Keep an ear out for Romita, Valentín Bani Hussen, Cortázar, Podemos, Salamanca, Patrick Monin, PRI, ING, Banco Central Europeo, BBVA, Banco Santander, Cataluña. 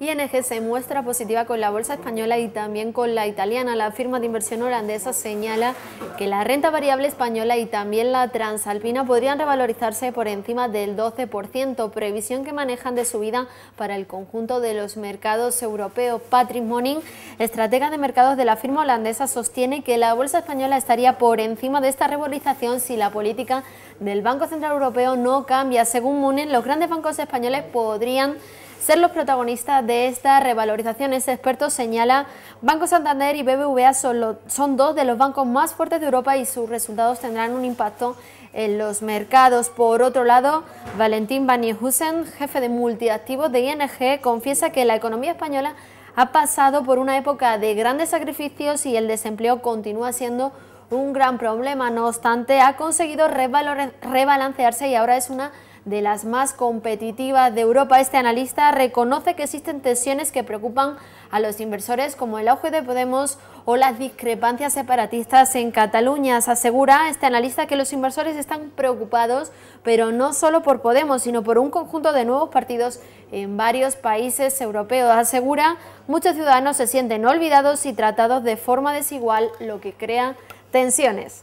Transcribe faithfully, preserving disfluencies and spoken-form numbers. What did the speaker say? I N G se muestra positiva con la bolsa española y también con la italiana. La firma de inversión holandesa señala que la renta variable española y también la transalpina podrían revalorizarse por encima del doce por ciento, previsión que manejan de subida para el conjunto de los mercados europeos. Patrick Monin, estratega de mercados de la firma holandesa, sostiene que la bolsa española estaría por encima de esta revalorización si la política del Banco Central Europeo no cambia. Según Monin, los grandes bancos españoles podrían ser los protagonistas de esta revalorización. Este experto señala Banco Santander y B B V A son, lo, son dos de los bancos más fuertes de Europa y sus resultados tendrán un impacto en los mercados. Por otro lado, Valentín Bani Hussen, jefe de multiactivos de I N G, confiesa que la economía española ha pasado por una época de grandes sacrificios y el desempleo continúa siendo un gran problema. No obstante, ha conseguido rebalancearse y ahora es una de las más competitivas de Europa. Este analista reconoce que existen tensiones que preocupan a los inversores, como el auge de Podemos o las discrepancias separatistas en Cataluña. Se asegura este analista que los inversores están preocupados, pero no solo por Podemos, sino por un conjunto de nuevos partidos en varios países europeos. Asegura, muchos ciudadanos se sienten olvidados y tratados de forma desigual, lo que crea tensiones.